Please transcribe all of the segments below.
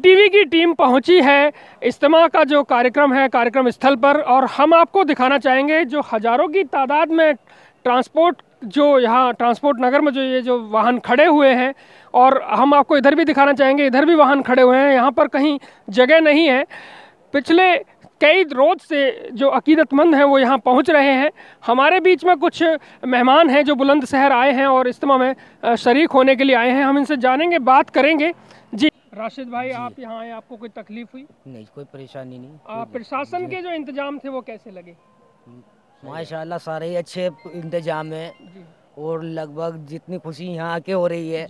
ETV की team पहुंची है इज्तिमा का जो कार्यक्रम है कार्यक्रम स्थल पर, और हम आपको दिखाना चाहेंगे जो हज़ारों की तादाद में ट्रांसपोर्ट नगर में जो ये जो वाहन खड़े हुए हैं, और हम आपको इधर भी दिखाना चाहेंगे, इधर भी वाहन खड़े हुए हैं, यहाँ पर कहीं जगह नहीं है। पिछले कई रोज़ से जो अकिदतमंद हैं वो यहाँ पहुँच रहे हैं। हमारे बीच में कुछ मेहमान हैं जो बुलंदशहर आए हैं और इज्तिमा में शरीक होने के लिए आए हैं। हम इनसे जानेंगे, बात करेंगे। जी राशिद भाई जी, आप यहाँ आए, आपको कोई तकलीफ हुई? नहीं, कोई परेशानी नहीं। प्रशासन के जो इंतजाम थे वो कैसे लगे? माशाल्लाह सारे ही अच्छे इंतजाम है, और लगभग जितनी खुशी यहाँ आके हो रही है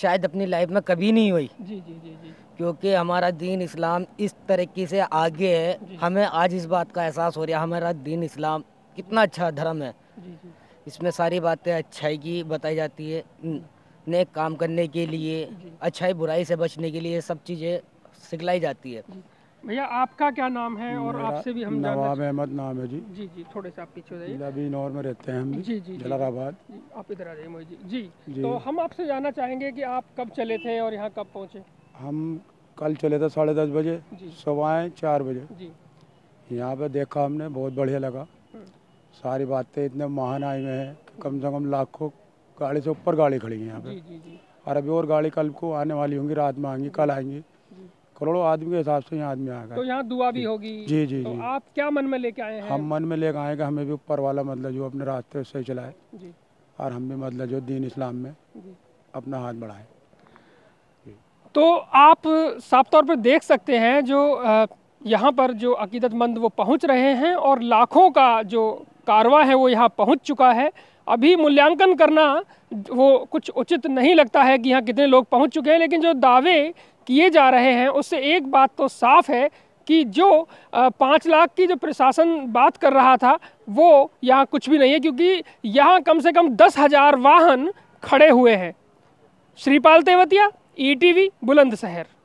शायद अपनी लाइफ में कभी नहीं हुई। जी जी जी जी, क्योंकि हमारा दीन इस्लाम इस तरीके से आगे है। हमें आज इस बात का एहसास हो रहा है हमारा दीन इस्लाम कितना अच्छा धर्म है। इसमें सारी बातें अच्छाई की बताई जाती है, नेक काम करने के लिए, अच्छाई बुराई से बचने के लिए सब चीज़ें सिखलाई जाती है। भैया आपका क्या नाम है? और आपसे भी हम नवाब अहमद नाम है। जी जी जी, थोड़े से आप पीछे हो जाइए। बिलौर में रहते हैं हम। जी जी, जलागाबाद। आप इधर आ जाइए मोहित जी। जी, तो हम आपसे जानना चाहेंगे कि आप कब चले थे और यहाँ कब पहुँचे? हम कल चले थे 10:30 बजे, सुबह 4 बजे। जी, यहाँ पे देखा हमने, बहुत बढ़िया लगा। सारी बातें इतने महान आए हुए हैं, कम से कम लाखों गाड़ी से ऊपर गाड़ी खड़ी है यहाँ पे, और अभी और गाड़ी कल को आने वाली होंगी, रात में आएंगी, कल आएंगी। करोड़ों आदमी के हिसाब से यहाँ आदमी आएगा, तो यहाँ दुआ भी होगी। जी जी जी। आप क्या मन में लेके आए हैं? हम मन में लेके आएगा हमें भी ऊपर वाला मतलब जो अपने रास्ते सही चलाए, और हम भी मतलब जो दीन इस्लाम में अपना हाथ बढ़ाए। तो आप साफ तौर पर देख सकते हैं जो यहाँ पर जो अकीदतमंद वो पहुँच रहे हैं, और लाखों का जो कारवां है वो यहाँ पहुँच चुका है। अभी मूल्यांकन करना वो कुछ उचित नहीं लगता है कि यहाँ कितने लोग पहुँच चुके हैं, लेकिन जो दावे किए जा रहे हैं उससे एक बात तो साफ है कि जो 5 लाख की जो प्रशासन बात कर रहा था वो यहाँ कुछ भी नहीं है, क्योंकि यहाँ कम से कम 10,000 वाहन खड़े हुए हैं। श्रीपाल तेवतिया, ईटीवी, बुलंदशहर।